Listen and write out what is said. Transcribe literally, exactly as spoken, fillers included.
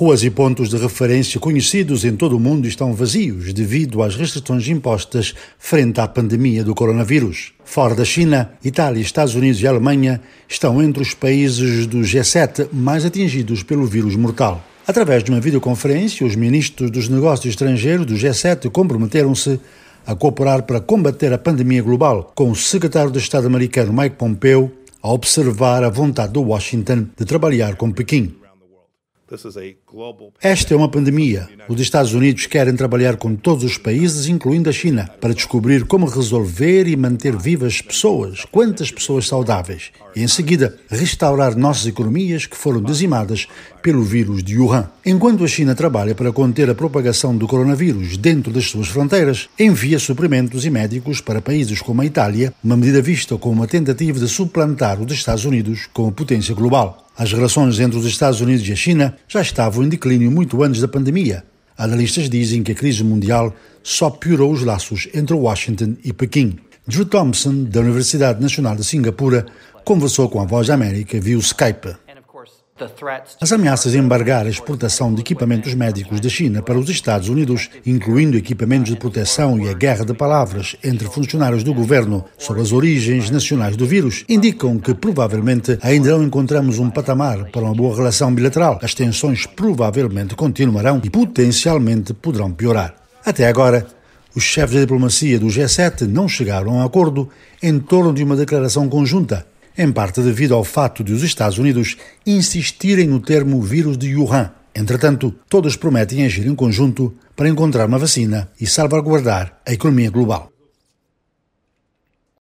Ruas e pontos de referência conhecidos em todo o mundo estão vazios devido às restrições impostas frente à pandemia do coronavírus. Fora da China, Itália, Estados Unidos e Alemanha estão entre os países do G sete mais atingidos pelo vírus mortal. Através de uma videoconferência, os ministros dos negócios estrangeiros do G sete comprometeram-se a cooperar para combater a pandemia global, com o secretário de Estado americano Mike Pompeo a observar a vontade de Washington de trabalhar com Pequim. Esta é uma pandemia. Os Estados Unidos querem trabalhar com todos os países, incluindo a China, para descobrir como resolver e manter vivas pessoas, quantas pessoas saudáveis, e em seguida restaurar nossas economias que foram dizimadas pelo vírus de Wuhan. Enquanto a China trabalha para conter a propagação do coronavírus dentro das suas fronteiras, envia suprimentos e médicos para países como a Itália, uma medida vista como uma tentativa de suplantar os Estados Unidos como potência global. As relações entre os Estados Unidos e a China já estavam em declínio muito antes da pandemia. Analistas dizem que a crise mundial só piorou os laços entre Washington e Pequim. Drew Thompson, da Universidade Nacional de Singapura, conversou com a Voz da América via Skype. As ameaças de embargar a exportação de equipamentos médicos da China para os Estados Unidos, incluindo equipamentos de proteção e a guerra de palavras entre funcionários do governo sobre as origens nacionais do vírus, indicam que provavelmente ainda não encontramos um patamar para uma boa relação bilateral. As tensões provavelmente continuarão e potencialmente poderão piorar. Até agora, os chefes da diplomacia do G sete não chegaram a um acordo em torno de uma declaração conjunta, em parte devido ao fato de os Estados Unidos insistirem no termo vírus de Wuhan. Entretanto, todos prometem agir em conjunto para encontrar uma vacina e salvaguardar a economia global.